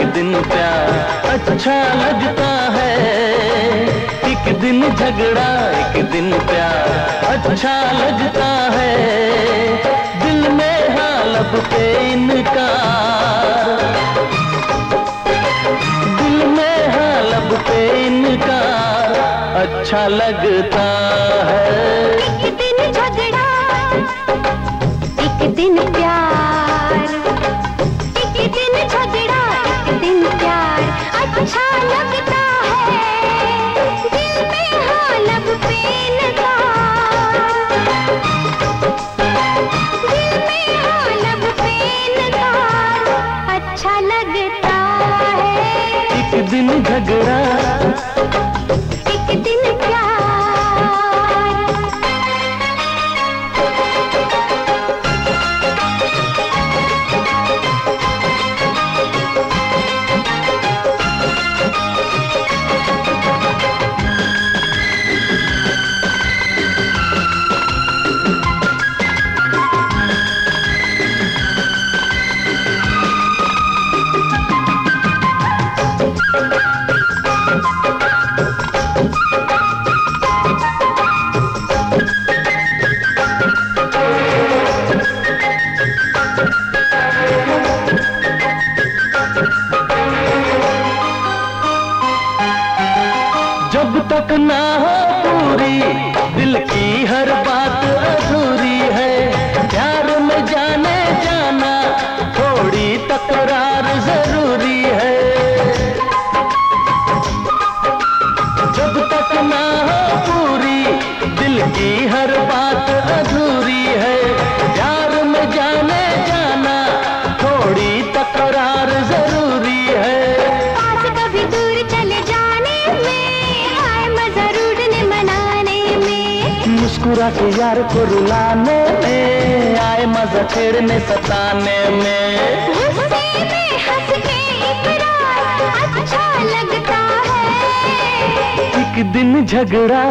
एक दिन प्यार अच्छा लगता है, एक दिन झगड़ा एक दिन प्यार अच्छा लगता है। दिल में है लब पे इनका, दिल में है लब पे इनका अच्छा लगता है। एक दिन झगड़ा एक दिन प्यार, एक दिन झगड़ा एक दिन प्यार अच्छा लगता है। दिल में हाँ लब पे इनका, दिल में हाँ लब पे इनका अच्छा लगता है। एक दिन झगड़ा एक दिन तक ना हो पूरी, दिल की हर बात अधूरी है। प्यार में जाने जाना थोड़ी तकरार जरूरी है। जब तक ना हो पूरी, दिल की हर बात अधूरी है। प्यार में जाने जाना थोड़ी तकरार जरूरी है। पास कभी दूर चले जाने में मुस्कुरा के यार को रुलाने में आए मजा, छेड़ने सताने में गुस्से में हंस के इकरार अच्छा लगता है। एक दिन झगड़ा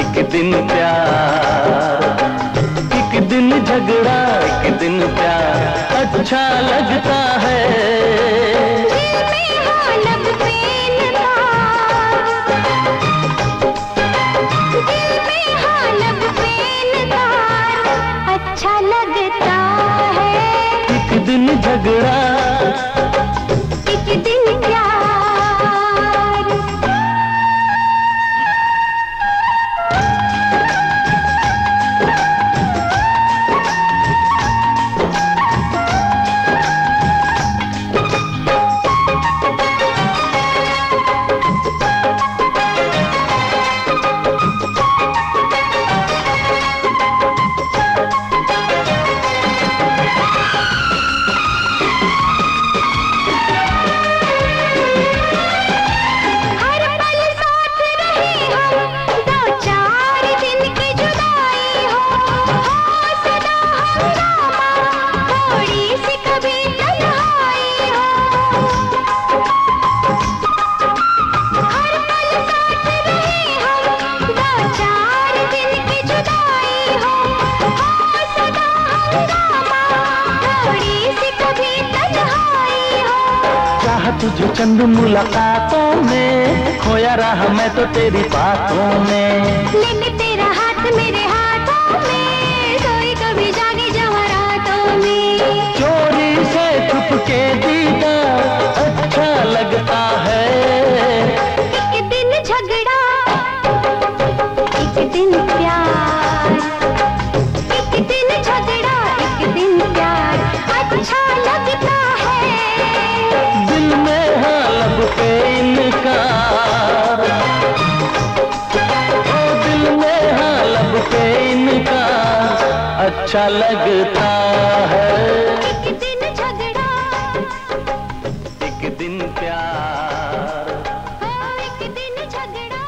एक दिन प्यार, एक दिन झगड़ा एक दिन प्यार अच्छा लगता है। एक दिन झगड़ा एक दिन प्यार। तुझे चंद मुलाकातों में खोया रहा मैं तो तेरी बातों में, लेकिन तेरा हाथ मेरे हाथों में सोई कभी जागे जवारातों में। चोरी से चुपके दीदार अच्छा लगता है। एक दिन झगड़ा एक दिन प्यार, एक दिन झगड़ा एक दिन प्यार अच्छा लगता है। पे इनका, दिल में है लब पे इनका अच्छा लगता है। एक दिन झगड़ा एक दिन प्यार, एक दिन झगड़ा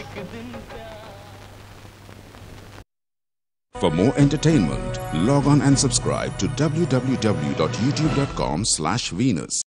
एक दिन प्यार। For more entertainment, log on and subscribe to www.youtube.com/Venus.